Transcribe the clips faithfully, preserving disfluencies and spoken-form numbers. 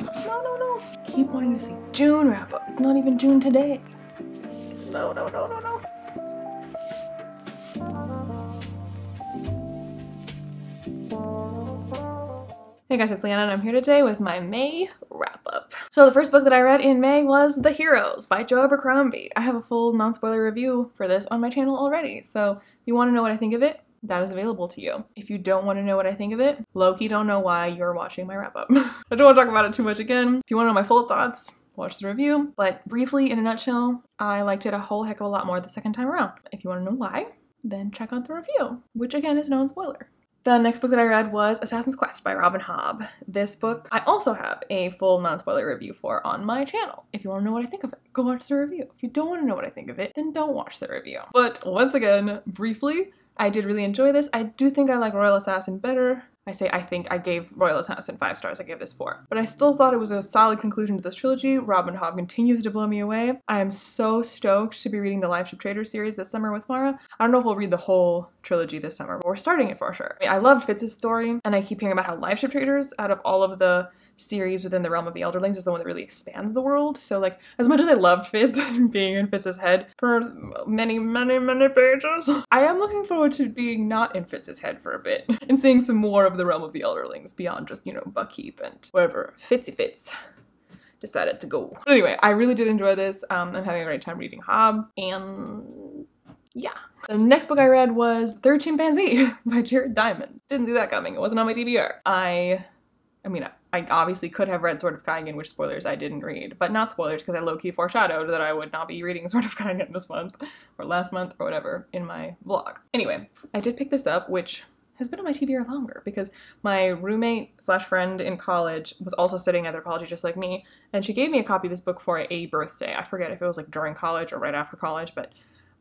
No, no, no. Keep wanting to see June wrap up. It's not even June today. No, no, no, no, no. Hey guys, it's Leanna and I'm here today with my May wrap-up. So the first book that I read in May was The Heroes by Joe Abercrombie. I have a full non-spoiler review for this on my channel already, so if you want to know what I think of it, that is available to you. If you don't want to know what I think of it, Loki don't know why you're watching my wrap-up. I don't want to talk about it too much again. If you want to know my full thoughts, watch the review. But briefly, in a nutshell, I liked it a whole heck of a lot more the second time around. If you want to know why, then check out the review, which again is non-spoiler. The next book that I read was Assassin's Quest by Robin Hobb. This book I also have a full non-spoiler review for on my channel. If you want to know what I think of it, go watch the review. If you don't want to know what I think of it, then don't watch the review. But once again, briefly, I did really enjoy this. I do think I like Royal Assassin better. I say I think I gave Royal Assassin five stars, I gave this four. But I still thought it was a solid conclusion to this trilogy. Robin Hobb continues to blow me away. I am so stoked to be reading the Liveship Traders series this summer with Mara. I don't know if we'll read the whole trilogy this summer, but we're starting it for sure. I mean, I loved Fitz's story, and I keep hearing about how Liveship Traders, out of all of the series within the realm of the Elderlings, is the one that really expands the world. So like, as much as I loved Fitz and being in Fitz's head for many, many, many pages, I am looking forward to being not in Fitz's head for a bit and seeing some more of the realm of the Elderlings beyond just, you know, Buckkeep and wherever Fitzy Fitz decided to go. But anyway, I really did enjoy this. Um, I'm having a great time reading Hobb, and yeah. The next book I read was Third Chimpanzee by Jared Diamond. Didn't see that coming. It wasn't on my T B R. I, I mean, I, I obviously could have read Sword of Kaigen, which, spoilers, I didn't read, but not spoilers because I low-key foreshadowed that I would not be reading Sword of Kaigen this month or last month or whatever in my vlog. Anyway, I did pick this up, which has been on my T B R longer because my roommate slash friend in college was also studying anthropology just like me, and she gave me a copy of this book for a birthday. I forget if it was like during college or right after college, but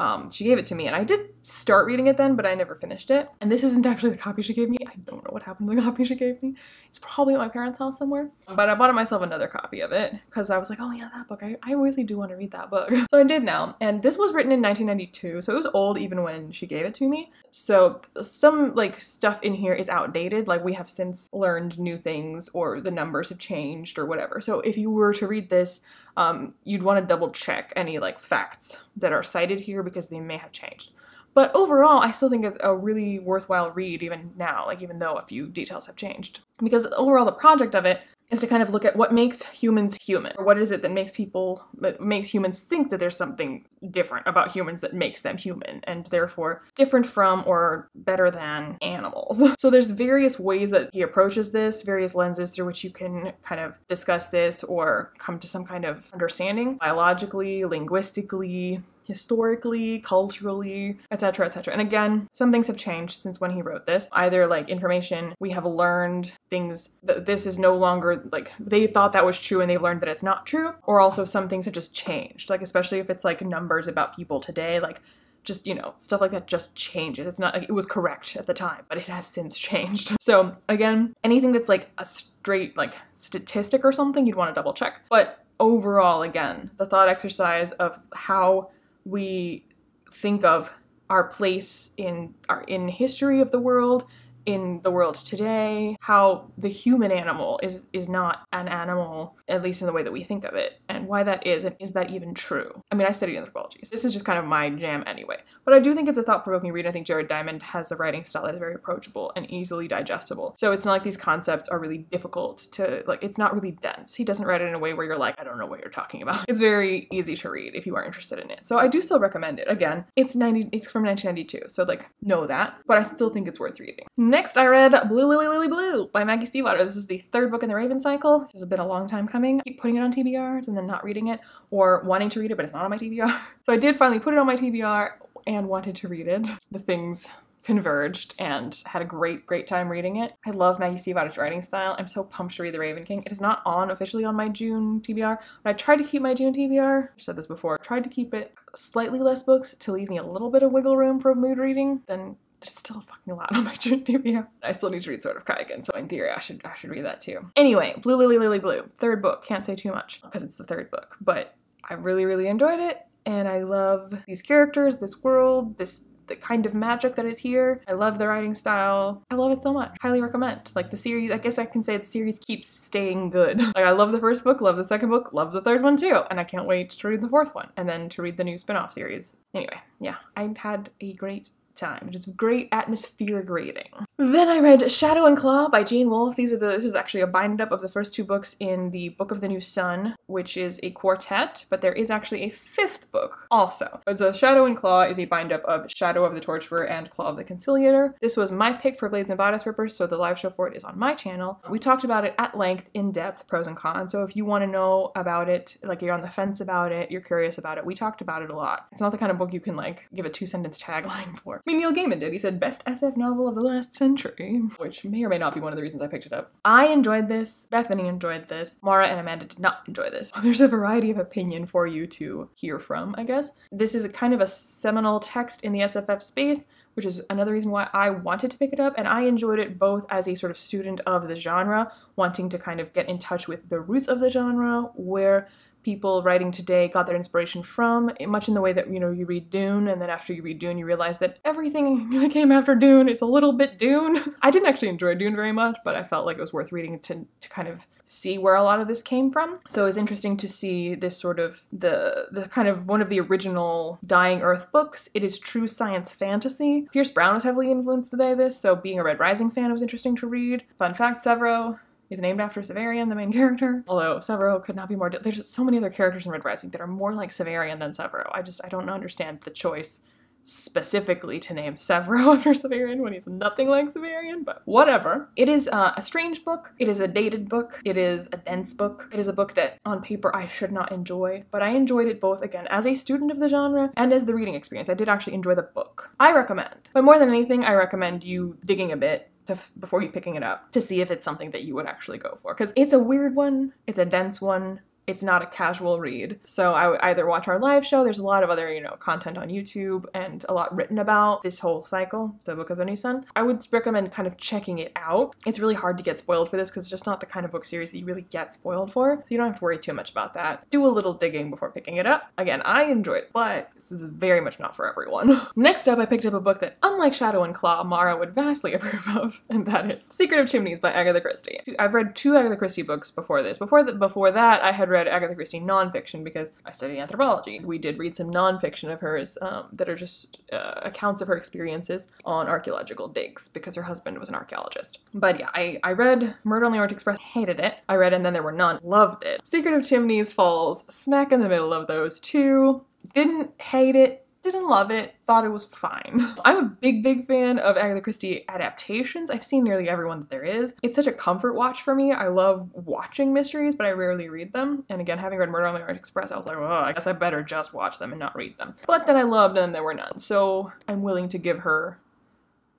Um, she gave it to me, and I did start reading it then, but I never finished it. And this isn't actually the copy she gave me. I don't know what happened to the copy she gave me. It's probably at my parents' house somewhere. But I bought myself another copy of it because I was like, oh yeah, that book. I, I really do want to read that book. So I did now. And this was written in nineteen ninety-two, so it was old even when she gave it to me. So some like stuff in here is outdated. Like, we have since learned new things, or the numbers have changed or whatever. So if you were to read this, um, you'd want to double check any like facts that are cited here, because they may have changed. But overall, I still think it's a really worthwhile read even now, like even though a few details have changed. Because overall, the project of it is to kind of look at what makes humans human, or what is it that makes people, that makes humans think that there's something different about humans that makes them human, and therefore different from or better than animals. So there's various ways that he approaches this, various lenses through which you can kind of discuss this or come to some kind of understanding, biologically, linguistically, historically, culturally, et cetera, et cetera. And again, some things have changed since when he wrote this. Either like information, we have learned things that this is no longer, like they thought that was true and they've learned that it's not true, or also some things have just changed. Like, especially if it's like numbers about people today, like just, you know, stuff like that just changes. It's not like it was correct at the time, but it has since changed. So again, anything that's like a straight like statistic or something, you'd want to double check. But overall, again, the thought exercise of how we think of our place in our in history of the world, in the world today, how the human animal is is not an animal, at least in the way that we think of it, and why that is, and is that even true? I mean, I studied anthropology, so this is just kind of my jam anyway. But I do think it's a thought-provoking read. I think Jared Diamond has a writing style that is very approachable and easily digestible. So it's not like these concepts are really difficult to, like, it's not really dense. He doesn't write it in a way where you're like, I don't know what you're talking about. It's very easy to read if you are interested in it. So I do still recommend it. Again, it's ninety, it's from nineteen ninety-two, so like, know that, but I still think it's worth reading. Next, I read Blue Lily Lily Blue by Maggie Stiefvater. This is the third book in the Raven Cycle. This has been a long time coming. I keep putting it on T B Rs and then not reading it, or wanting to read it, but it's not on my T B R. So I did finally put it on my T B R and wanted to read it. The things converged, and had a great, great time reading it. I love Maggie Stiefvater's writing style. I'm so pumped to read The Raven King. It is not on officially on my June T B R, but I tried to keep my June T B R, I've said this before, I tried to keep it slightly less books to leave me a little bit of wiggle room for mood reading. Then there's still a fucking lot on my June T B R. I still need to read Sword of Kaigen, so in theory I should I should read that too. Anyway, Blue Lily Lily Blue, third book, can't say too much because it's the third book, but I really, really enjoyed it, and I love these characters, this world, this the kind of magic that is here. I love the writing style. I love it so much. Highly recommend. Like the series, I guess I can say the series keeps staying good. Like I love the first book, love the second book, love the third one too, and I can't wait to read the fourth one and then to read the new spin-off series. Anyway, yeah, I've had a great time. It is great atmospheric reading. Then I read Shadow and Claw by Gene Wolfe. These are the, this is actually a bind-up of the first two books in the Book of the New Sun, which is a quartet, but there is actually a fifth book also. But so Shadow and Claw is a bind-up of Shadow of the Torturer and Claw of the Conciliator. This was my pick for Blades and Bodice Rippers, so the live show for it is on my channel. We talked about it at length, in depth, pros and cons, so if you want to know about it, like you're on the fence about it, you're curious about it, we talked about it a lot. It's not the kind of book you can like give a two-sentence tagline for. I mean, Neil Gaiman did. He said, best S F novel of the last century, which may or may not be one of the reasons I picked it up. I enjoyed this. Bethany enjoyed this. Mara and Amanda did not enjoy this. There's a variety of opinion for you to hear from, I guess. This is a kind of a seminal text in the S F F space, which is another reason why I wanted to pick it up, and I enjoyed it both as a sort of student of the genre, wanting to kind of get in touch with the roots of the genre, where people writing today got their inspiration from, much in the way that, you know, you read Dune, and then after you read Dune you realize that everything that came after Dune is a little bit Dune. I didn't actually enjoy Dune very much, but I felt like it was worth reading to, to kind of see where a lot of this came from. So it was interesting to see this sort of, the, the kind of one of the original Dying Earth books. It is true science fantasy. Pierce Brown was heavily influenced by this, so being a Red Rising fan, it was interesting to read. Fun fact, Severo is named after Severian, the main character. Although Severo could not be more... There's so many other characters in Red Rising that are more like Severian than Severo. I just, I don't understand the choice specifically to name Severo after Severian when he's nothing like Severian, but whatever. It is uh, a strange book. It is a dated book. It is a dense book. It is a book that on paper I should not enjoy, but I enjoyed it both, again, as a student of the genre and as the reading experience. I did actually enjoy the book. I recommend. But more than anything, I recommend you digging a bit To before you picking it up to see if it's something that you would actually go for, because it's a weird one, it's a dense one, it's not a casual read. So I would either watch our live show, there's a lot of other, you know, content on YouTube and a lot written about this whole cycle, the Book of the New Sun. I would recommend kind of checking it out. It's really hard to get spoiled for this because it's just not the kind of book series that you really get spoiled for, so you don't have to worry too much about that. Do a little digging before picking it up. Again, I enjoyed it, but this is very much not for everyone. Next up, I picked up a book that, unlike Shadow and Claw, Mara would vastly approve of, and that is Secret of Chimneys by Agatha Christie. I've read two Agatha Christie books before this. Before, the, before that, I had read Agatha Christie nonfiction because I studied anthropology. We did read some nonfiction of hers um, that are just uh, accounts of her experiences on archaeological digs because her husband was an archaeologist. But yeah, I, I read Murder on the Orient Express, hated it. I read And Then There Were None, loved it. Secret of Chimneys falls smack in the middle of those two. Didn't hate it, didn't love it, thought it was fine. I'm a big, big fan of Agatha Christie adaptations. I've seen nearly every one that there is. It's such a comfort watch for me. I love watching mysteries, but I rarely read them. And again, having read Murder on the Orient Express, I was like, oh, I guess I better just watch them and not read them. But then I loved And Then There Were None, so I'm willing to give her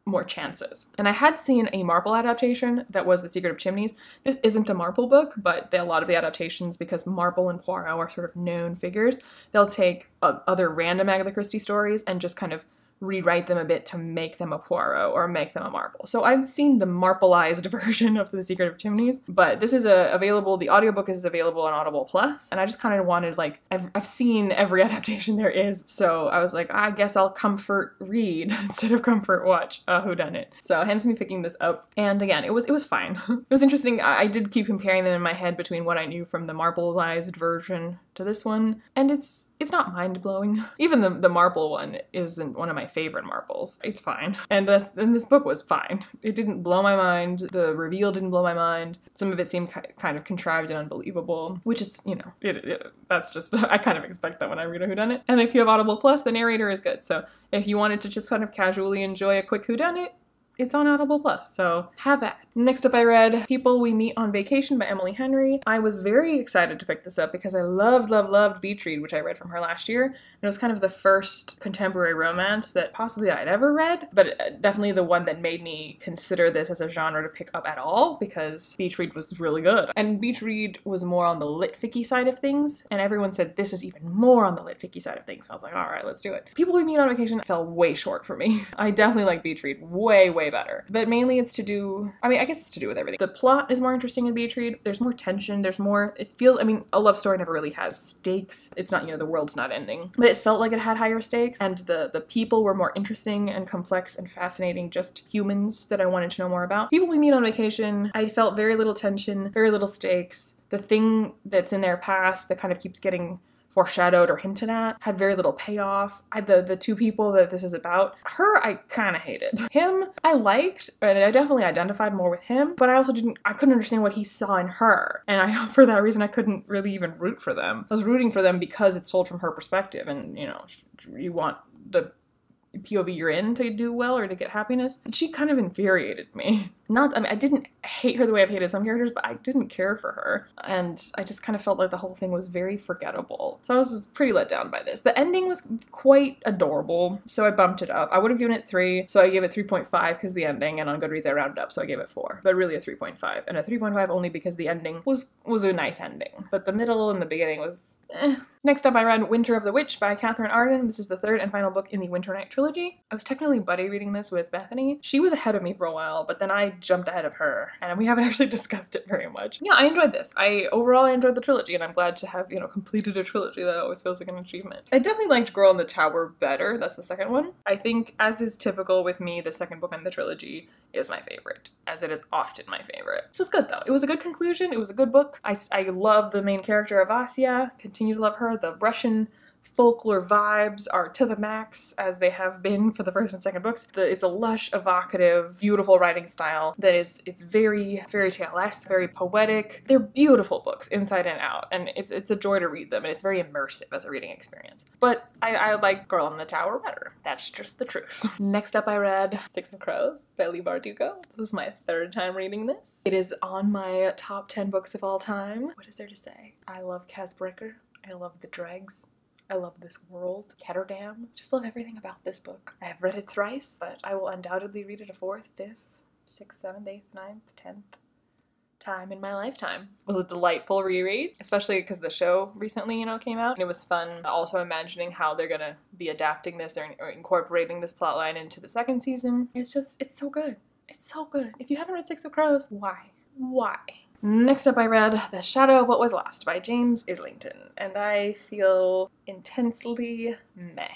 more chances. And I had seen a Marple adaptation that was The Secret of Chimneys. This isn't a Marple book, but a lot of the adaptations, because Marple and Poirot are sort of known figures, they'll take uh, other random Agatha Christie stories and just kind of rewrite them a bit to make them a Poirot or make them a Marple. So I've seen the Marpleized version of The Secret of Chimneys, but this is a, available, the audiobook is available on Audible Plus, and I just kind of wanted, like, I've, I've seen every adaptation there is, so I was like, I guess I'll comfort read instead of comfort watch a whodunit. So hence me picking this up, and again, it was it was fine. It was interesting. I, I did keep comparing them in my head between what I knew from the Marpleized version to this one, and it's it's not mind-blowing. Even the, the Marple one isn't one of my favorite Marples. It's fine. And that's, and this book was fine. It didn't blow my mind. The reveal didn't blow my mind. Some of it seemed kind of contrived and unbelievable, which is, you know, it, it, that's just, I kind of expect that when I read a whodunit. And if you have Audible Plus, the narrator is good. So if you wanted to just kind of casually enjoy a quick whodunit, it's on Audible Plus, so have at. Next up I read People We Meet on Vacation by Emily Henry. I was very excited to pick this up because I loved, loved, loved Beach Read, which I read from her last year. And it was kind of the first contemporary romance that possibly I'd ever read, but definitely the one that made me consider this as a genre to pick up at all, because Beach Read was really good. And Beach Read was more on the lit-ficky side of things, and everyone said this is even more on the lit-ficky side of things. So I was like, all right, let's do it. People We Meet on Vacation fell way short for me. I definitely like Beach Read way, way, way better. But mainly it's to do, I mean, I guess it's to do with everything. The plot is more interesting in Beach Read. There's more tension. There's more, it feels, I mean, a love story never really has stakes. It's not, you know, the world's not ending. But it felt like it had higher stakes, and the, the people were more interesting and complex and fascinating, just humans that I wanted to know more about. People We Meet on Vacation, I felt very little tension, very little stakes. The thing that's in their past that kind of keeps getting foreshadowed or hinted at had very little payoff. I, the, the two people that this is about, her I kind of hated. Him I liked, and I definitely identified more with him, but I also didn't, I couldn't understand what he saw in her, and I, for that reason, I couldn't really even root for them. I was rooting for them because it's told from her perspective, and you know, you want the P O V you're in to do well or to get happiness. She kind of infuriated me. Not, I mean, I didn't hate her the way I've hated some characters, but I didn't care for her. And I just kind of felt like the whole thing was very forgettable. So I was pretty let down by this. The ending was quite adorable, so I bumped it up. I would have given it three, so I gave it three point five because the ending, and on Goodreads I rounded up, so I gave it four. But really a three point five, and a three point five only because the ending was, was a nice ending. But the middle and the beginning was eh. Next up I read Winter of the Witch by Katherine Arden. This is the third and final book in the Winter Night trilogy. I was technically buddy reading this with Bethany. She was ahead of me for a while, but then I jumped ahead of her, and we haven't actually discussed it very much. Yeah, I enjoyed this. I overall I enjoyed the trilogy, and I'm glad to have, you know, completed a trilogy. That always feels like an achievement. I definitely liked Girl in the Tower better. That's the second one. I think, as is typical with me, the second book in the trilogy is my favorite, as it is often my favorite. This was good though. It was a good conclusion. It was a good book. I, I love the main character of Asya. Continue to love her. The Russian folklore vibes are to the max, as they have been for the first and second books. The, it's a lush, evocative, beautiful writing style that is, it's very fairy tale-esque, very poetic. They're beautiful books inside and out, and it's it's a joy to read them, and it's very immersive as a reading experience. But I, I like Girl in the Tower better. That's just the truth. Next up I read Six of Crows by Leigh Bardugo. This is my third time reading this. It is on my top ten books of all time. What is there to say? I love Kaz Brecker. I love the dregs. I love this world. Ketterdam. Just love everything about this book. I have read it thrice, but I will undoubtedly read it a fourth, fifth, sixth, seventh, eighth, ninth, tenth time in my lifetime. It was a delightful reread, especially because the show recently, you know, came out, and it was fun also imagining how they're gonna be adapting this or, or incorporating this plotline into the second season. It's just, it's so good. It's so good. If you haven't read Six of Crows, why? Why? Next up I read The Shadow of What Was Lost by James Islington, and I feel intensely meh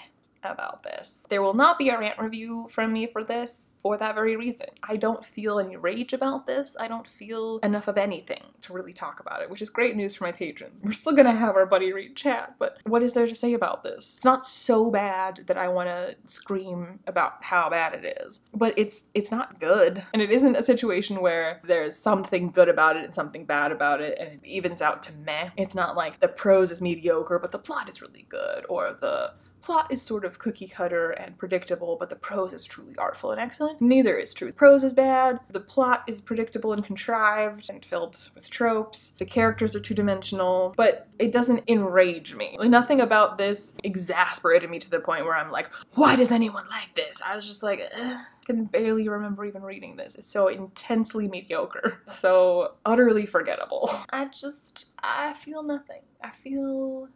about this. There will not be a rant review from me for this for that very reason. I don't feel any rage about this. I don't feel enough of anything to really talk about it, which is great news for my patrons. We're still gonna have our buddy read chat, but what is there to say about this? It's not so bad that I want to scream about how bad it is, but it's it's not good, and it isn't a situation where there's something good about it and something bad about it and it evens out to meh. It's not like the prose is mediocre but the plot is really good, or the plot is sort of cookie cutter and predictable, but the prose is truly artful and excellent. Neither is true. The prose is bad, the plot is predictable and contrived and filled with tropes, the characters are two-dimensional, but it doesn't enrage me. Like, nothing about this exasperated me to the point where I'm like, why does anyone like this? I was just like, ugh. I can barely remember even reading this. It's so intensely mediocre, so utterly forgettable. I just, I feel nothing. I feel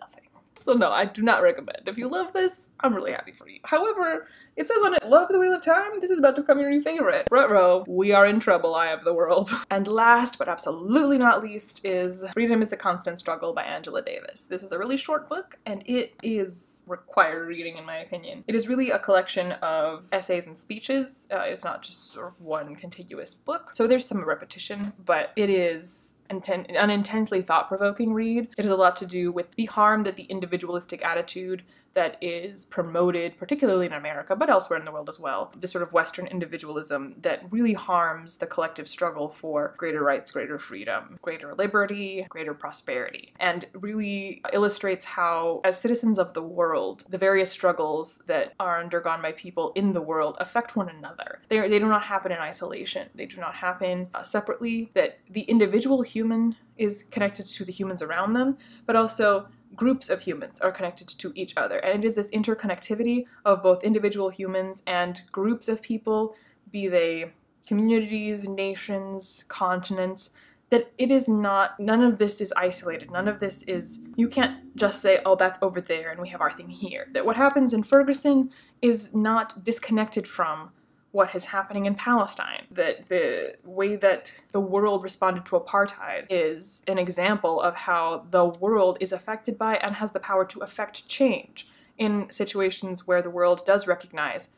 nothing. So no, I do not recommend. If you love this, I'm really happy for you. However, it says on it, love the Wheel of Time? This is about to become your new favorite. Ruh-roh, we are in trouble, eye of the world. And last, but absolutely not least, is Freedom is a Constant Struggle by Angela Davis. This is a really short book, and it is required reading in my opinion. It is really a collection of essays and speeches. Uh, it's not just sort of one contiguous book. So there's some repetition, but it is an intensely thought-provoking read. It has a lot to do with the harm that the individualistic attitude that is promoted, particularly in America, but elsewhere in the world as well, this sort of Western individualism that really harms the collective struggle for greater rights, greater freedom, greater liberty, greater prosperity, and really illustrates how, as citizens of the world, the various struggles that are undergone by people in the world affect one another. They, are, they do not happen in isolation. They do not happen uh, separately, that the individual human is connected to the humans around them, but also groups of humans are connected to each other, and it is this interconnectivity of both individual humans and groups of people, be they communities, nations, continents, that it is not, none of this is isolated, none of this is, you can't just say, oh, that's over there and we have our thing here. That what happens in Ferguson is not disconnected from what is happening in Palestine, that the way that the world responded to apartheid is an example of how the world is affected by and has the power to affect change in situations where the world does recognize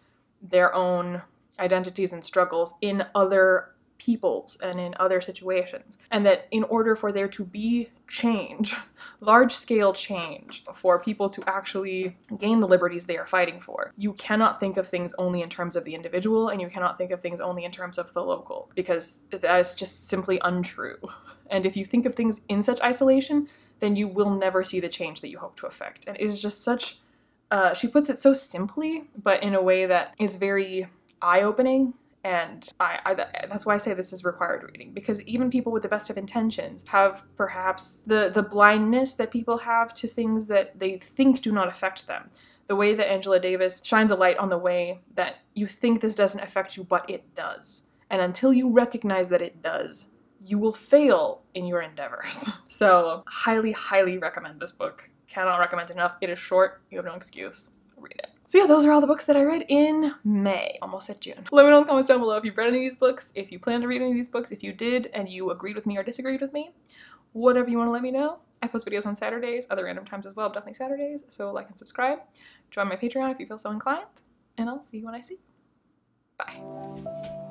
their own identities and struggles in other peoples and in other situations. And that in order for there to be change, large-scale change, for people to actually gain the liberties they are fighting for, you cannot think of things only in terms of the individual, and you cannot think of things only in terms of the local, because that is just simply untrue. And if you think of things in such isolation, then you will never see the change that you hope to affect. And it is just such, uh, she puts it so simply, but in a way that is very eye-opening. And I, I, that's why I say this is required reading, because even people with the best of intentions have perhaps the, the blindness that people have to things that they think do not affect them. The way that Angela Davis shines a light on the way that you think this doesn't affect you, but it does. And until you recognize that it does, you will fail in your endeavors. So highly, highly recommend this book. Cannot recommend it enough. It is short. You have no excuse. Read it. So yeah, those are all the books that I read in May, almost at June. Let me know in the comments down below if you've read any of these books, if you plan to read any of these books, if you did and you agreed with me or disagreed with me, whatever you want to let me know. I post videos on Saturdays, other random times as well, but definitely Saturdays, so like and subscribe. Join my Patreon if you feel so inclined, and I'll see you when I see you. Bye.